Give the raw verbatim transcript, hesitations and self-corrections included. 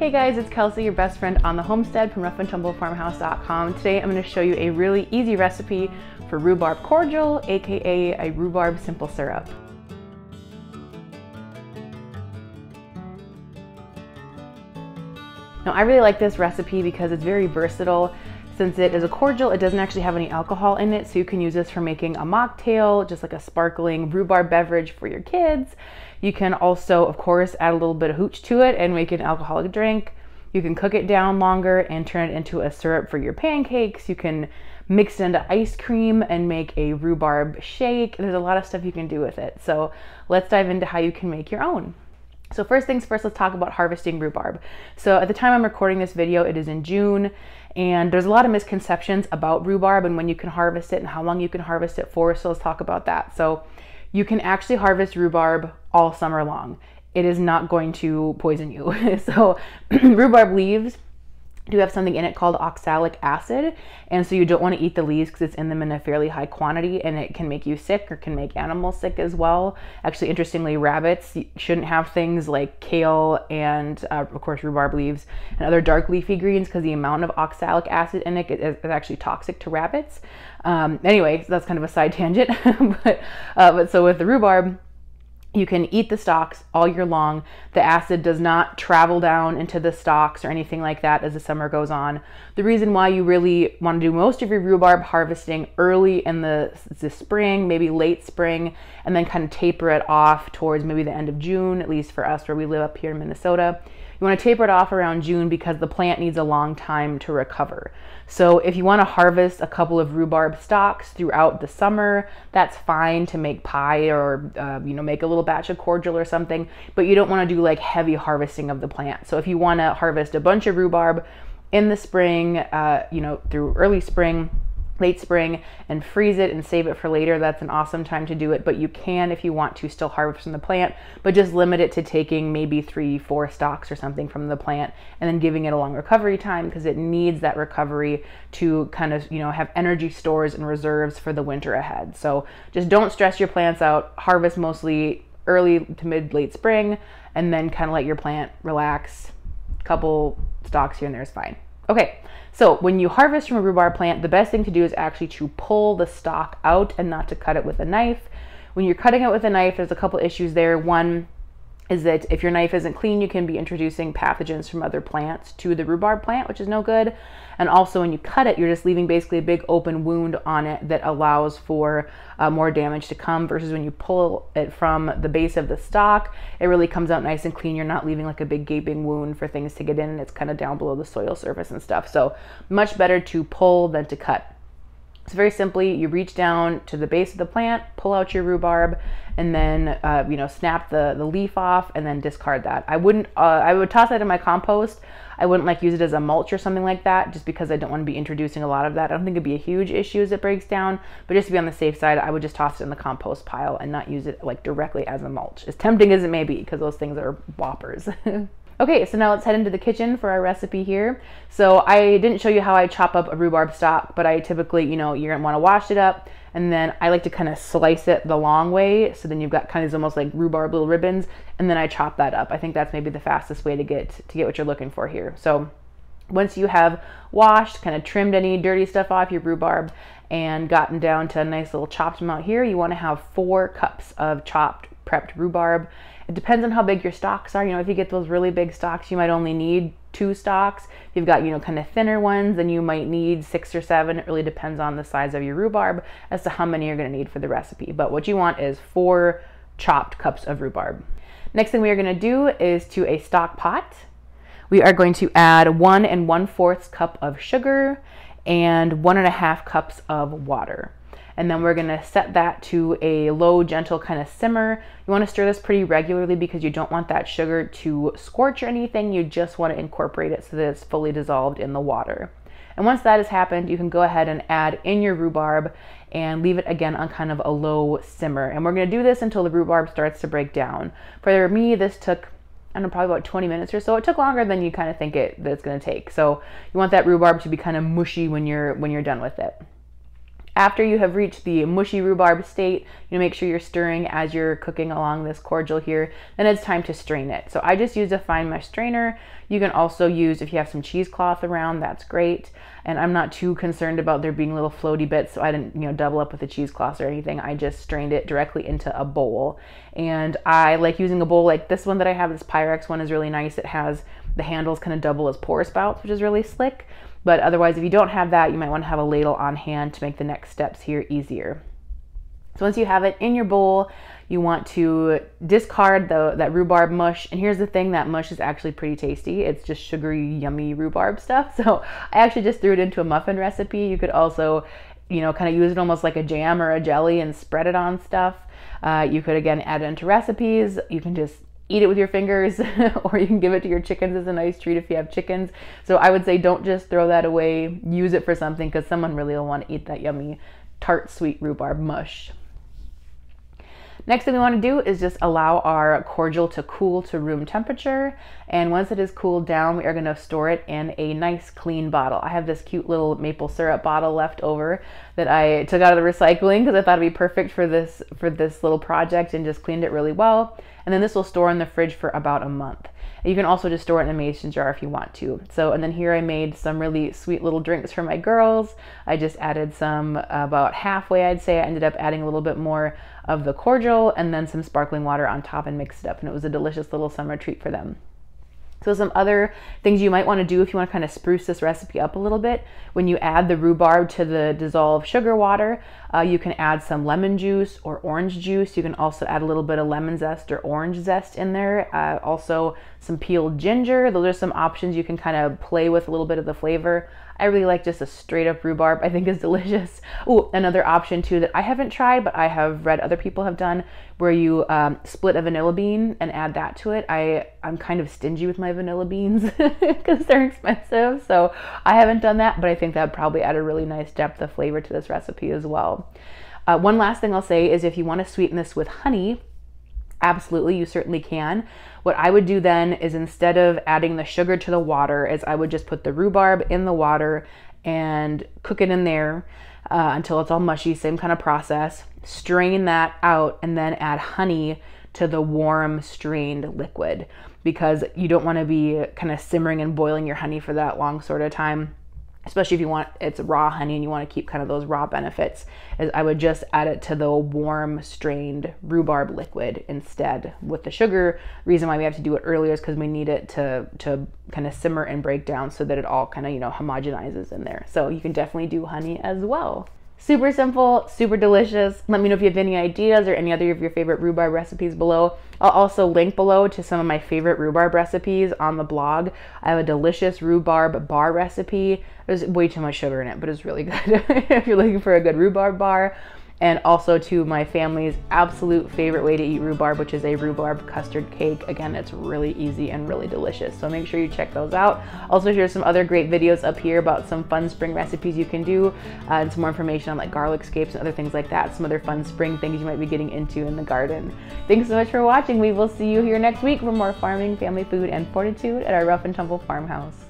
Hey guys, it's Kelsey, your best friend on the homestead from rough and tumble farmhouse dot com. Today I'm going to show you a really easy recipe for rhubarb cordial, aka a rhubarb simple syrup. Now I really like this recipe because it's very versatile. Since it is a cordial, it doesn't actually have any alcohol in it, so you can use this for making a mocktail, just like a sparkling rhubarb beverage for your kids. You can also, of course, add a little bit of hooch to it and make an alcoholic drink. You can cook it down longer and turn it into a syrup for your pancakes. You can mix it into ice cream and make a rhubarb shake. There's a lot of stuff you can do with it. So let's dive into how you can make your own. So first things first, let's talk about harvesting rhubarb. So at the time I'm recording this video, it is in June, and there's a lot of misconceptions about rhubarb and when you can harvest it and how long you can harvest it for, so let's talk about that. So you can actually harvest rhubarb all summer long. It is not going to poison you. So rhubarb leaves do have something in it called oxalic acid, and so you don't want to eat the leaves because it's in them in a fairly high quantity, and it can make you sick or can make animals sick as well. Actually, interestingly, rabbits shouldn't have things like kale and uh, of course rhubarb leaves and other dark leafy greens because the amount of oxalic acid in it is, is actually toxic to rabbits. Um, anyway, so that's kind of a side tangent. but, uh, but so with the rhubarb, you can eat the stalks all year long. The acid does not travel down into the stalks or anything like that as the summer goes on. The reason why you really want to do most of your rhubarb harvesting early in the, the spring, maybe late spring, and then kind of taper it off towards maybe the end of June, at least for us where we live up here in Minnesota. You want to taper it off around June because the plant needs a long time to recover. So if you want to harvest a couple of rhubarb stalks throughout the summer, that's fine to make pie or uh, you know, make a little batch of cordial or something, but you don't want to do like heavy harvesting of the plant. So if you want to harvest a bunch of rhubarb in the spring, uh, you know, through early spring, late spring, and freeze it and save it for later, that's an awesome time to do it. But you can, if you want to, still harvest from the plant, but just limit it to taking maybe three, four stalks or something from the plant and then giving it a long recovery time because it needs that recovery to kind of, you know, have energy stores and reserves for the winter ahead. So just don't stress your plants out. Harvest mostly early to mid, late spring, and then kind of let your plant relax. A couple stalks here and there is fine. Okay, so when you harvest from a rhubarb plant, the best thing to do is actually to pull the stalk out and not to cut it with a knife. When you're cutting it with a knife, there's a couple issues there. One is that if your knife isn't clean, you can be introducing pathogens from other plants to the rhubarb plant, which is no good. And also when you cut it, you're just leaving basically a big open wound on it that allows for uh, more damage to come, versus when you pull it from the base of the stalk, it really comes out nice and clean. You're not leaving like a big gaping wound for things to get in, and it's kind of down below the soil surface and stuff. So much better to pull than to cut. So very simply, you reach down to the base of the plant, pull out your rhubarb, and then uh, you know, snap the, the leaf off and then discard that. I wouldn't, uh, I would toss that in my compost. I wouldn't like use it as a mulch or something like that, just because I don't want to be introducing a lot of that. I don't think it'd be a huge issue as it breaks down, but just to be on the safe side, I would just toss it in the compost pile and not use it like directly as a mulch. As tempting as it may be, because those things are whoppers. Okay, so now let's head into the kitchen for our recipe here. So I didn't show you how I chop up a rhubarb stalk, but I typically, you know, you're gonna wanna wash it up, and then I like to kind of slice it the long way, so then you've got kind of almost like rhubarb little ribbons, and then I chop that up. I think that's maybe the fastest way to get to get what you're looking for here. So once you have washed, kind of trimmed any dirty stuff off your rhubarb and gotten down to a nice little chopped amount here, you wanna have four cups of chopped prepped rhubarb. It depends on how big your stalks are. You know, if you get those really big stalks, you might only need two stalks. If you've got, you know, kind of thinner ones, then you might need six or seven. It really depends on the size of your rhubarb as to how many you're going to need for the recipe. But what you want is four chopped cups of rhubarb. Next thing we are going to do is to a stock pot. We are going to add one and one fourth cup of sugar and one and a half cups of water. And then we're gonna set that to a low, gentle kind of simmer. You wanna stir this pretty regularly because you don't want that sugar to scorch or anything. You just wanna incorporate it so that it's fully dissolved in the water. And once that has happened, you can go ahead and add in your rhubarb and leave it again on kind of a low simmer. And we're gonna do this until the rhubarb starts to break down. For me, this took, I don't know, probably about twenty minutes or so. It took longer than you kind of think it that it's gonna take. So you want that rhubarb to be kind of mushy when you're when you're done with it. After you have reached the mushy rhubarb state, you make sure you're stirring as you're cooking along this cordial here. Then it's time to strain it. So I just used a fine mesh strainer. You can also use, if you have some cheesecloth around, that's great. And I'm not too concerned about there being little floaty bits, so I didn't, you know, double up with the cheesecloth or anything. I just strained it directly into a bowl. And I like using a bowl like this one that I have. This Pyrex one is really nice. It has the handles kind of double as pour spouts, which is really slick. But otherwise, if you don't have that, you might want to have a ladle on hand to make the next steps here easier. So once you have it in your bowl, you want to discard the, that rhubarb mush. And here's the thing, that mush is actually pretty tasty. It's just sugary, yummy rhubarb stuff. So I actually just threw it into a muffin recipe. You could also, you know, kind of use it almost like a jam or a jelly and spread it on stuff. Uh, you could, again, add it into recipes. You can just eat it with your fingers, or you can give it to your chickens as a nice treat if you have chickens. So I would say don't just throw that away, use it for something, because someone really will want to eat that yummy tart sweet rhubarb mush. Next thing we want to do is just allow our cordial to cool to room temperature. And once it is cooled down, we are going to store it in a nice clean bottle. I have this cute little maple syrup bottle left over that I took out of the recycling because I thought it'd be perfect for this, for this little project, and just cleaned it really well. And then this will store in the fridge for about a month. You can also just store it in a mason jar if you want to. So, and then here I made some really sweet little drinks for my girls. I just added some about halfway, I'd say. I ended up adding a little bit more of the cordial and then some sparkling water on top and mixed it up. And it was a delicious little summer treat for them. So some other things you might want to do if you want to kind of spruce this recipe up a little bit: when you add the rhubarb to the dissolved sugar water, uh, you can add some lemon juice or orange juice. You can also add a little bit of lemon zest or orange zest in there. Uh, also some peeled ginger. Those are some options you can kind of play with a little bit of the flavor. I really like just a straight up rhubarb. I think is delicious. Oh, another option too that I haven't tried, but I have read other people have done, where you um, split a vanilla bean and add that to it. I, I'm kind of stingy with my vanilla beans because they're expensive. So I haven't done that, but I think that would probably add a really nice depth of flavor to this recipe as well. Uh, one last thing I'll say is if you want to sweeten this with honey, absolutely, you certainly can. What I would do then is, instead of adding the sugar to the water, is I would just put the rhubarb in the water and cook it in there uh, until it's all mushy, same kind of process. Strain that out and then add honey to the warm strained liquid, because you don't want to be kind of simmering and boiling your honey for that long sort of time, especially if you want, it's raw honey and you want to keep kind of those raw benefits. Is I would just add it to the warm strained rhubarb liquid instead with the sugar. Reason why we have to do it earlier is because we need it to, to kind of simmer and break down so that it all kind of, you know, homogenizes in there. So you can definitely do honey as well. Super simple, super delicious. Let me know if you have any ideas or any other of your favorite rhubarb recipes below. I'll also link below to some of my favorite rhubarb recipes on the blog. I have a delicious rhubarb bar recipe. There's way too much sugar in it, but it's really good if you're looking for a good rhubarb bar. And also to my family's absolute favorite way to eat rhubarb, which is a rhubarb custard cake. Again, it's really easy and really delicious, so make sure you check those out. Also, here's some other great videos up here about some fun spring recipes you can do, uh, and some more information on like garlic scapes and other things like that, some other fun spring things you might be getting into in the garden. Thanks so much for watching. We will see you here next week for more farming, family food, and fortitude at our Rough and Tumble Farmhouse.